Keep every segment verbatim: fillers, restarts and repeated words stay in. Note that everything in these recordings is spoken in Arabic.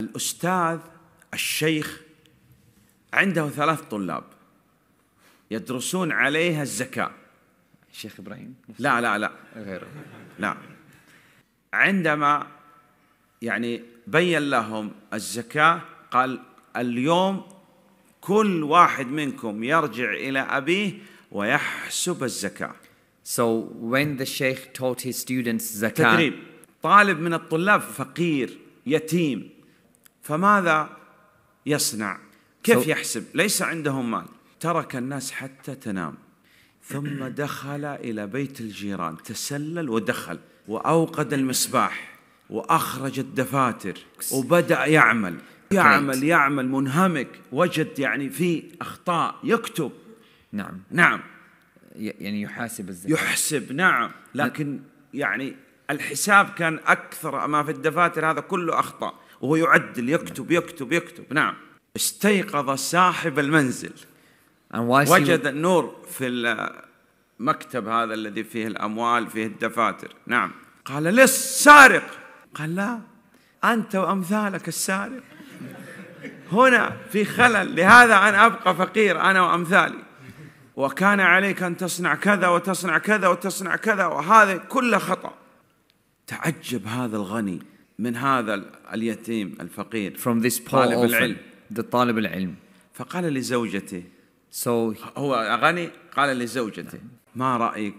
الأستاذ الشيخ عنده ثلاث طلاب يدرسون عليها الزكاة. الشيخ إبراهيم؟ لا لا لا غيره. لا، عندما يعني بين لهم الزكاة قال اليوم كل واحد منكم يرجع إلى أبيه ويحسب الزكاة. So when the Sheikh taught his students zakah. تدريب. طالب من الطلاب فقير يتيم، فماذا يصنع؟ كيف يحسب؟ ليس عندهم مال. ترك الناس حتى تنام، ثم دخل إلى بيت الجيران، تسلل ودخل وأوقد المصباح وأخرج الدفاتر وبدأ يعمل يعمل يعمل منهمك، وجد يعني في أخطاء يكتب. نعم نعم يعني يحاسب الزكاة، يحسب. نعم، لكن يعني الحساب كان أكثر ما في الدفاتر، هذا كله أخطاء، وهو يعدل يكتب يكتب يكتب. نعم. استيقظ صاحب المنزل، وجد النور في المكتب هذا الذي فيه الأموال فيه الدفاتر. نعم. قال ليش سارق؟ قال لا، أنت وأمثالك السارق. هنا في خلل، لهذا أنا أبقى فقير أنا وأمثالي. وكان عليك أن تصنع كذا وتصنع كذا وتصنع كذا، وهذا كله خطأ. تعجب هذا الغني من هذا اليتيم الفقير طالب العلم. طالب العلم فقال لزوجته، هو غني، قال لزوجته ما رأيك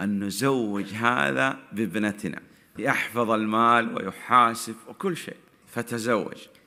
أن نزوج هذا بابنتنا يحفظ المال ويحاسب وكل شيء؟ فتزوج.